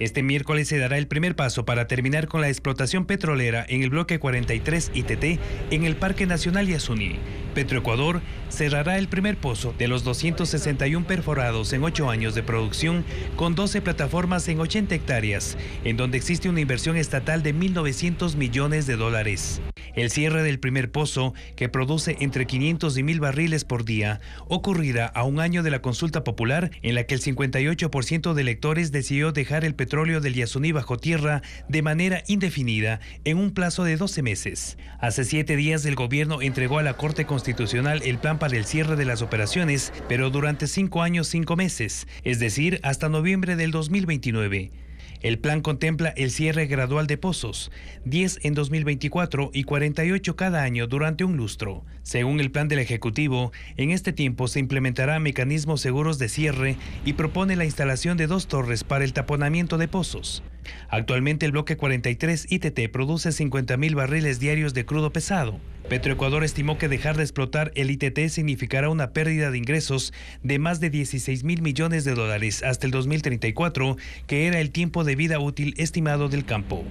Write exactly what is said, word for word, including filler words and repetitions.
Este miércoles se dará el primer paso para terminar con la explotación petrolera en el bloque cuarenta y tres I T T en el Parque Nacional Yasuní. Petroecuador cerrará el primer pozo de los doscientos sesenta y uno perforados en ocho años de producción, con doce plataformas en ochenta hectáreas, en donde existe una inversión estatal de mil novecientos millones de dólares. El cierre del primer pozo, que produce entre quinientos y mil barriles por día, ocurrirá a un año de la consulta popular en la que el cincuenta y ocho por ciento de electores decidió dejar el petróleo del Yasuní bajo tierra de manera indefinida en un plazo de doce meses. Hace siete días el gobierno entregó a la Corte Constitucional el plan para el cierre de las operaciones, pero durante cinco años, cinco meses, es decir, hasta noviembre del dos mil veintinueve. El plan contempla el cierre gradual de pozos, diez en dos mil veinticuatro y cuarenta y ocho cada año durante un lustro. Según el plan del Ejecutivo, en este tiempo se implementarán mecanismos seguros de cierre y propone la instalación de dos torres para el taponamiento de pozos. Actualmente el bloque cuarenta y tres I T T produce cincuenta mil barriles diarios de crudo pesado. Petroecuador estimó que dejar de explotar el I T T significará una pérdida de ingresos de más de dieciséis mil millones de dólares hasta el dos mil treinta y cuatro, que era el tiempo de vida útil estimado del campo.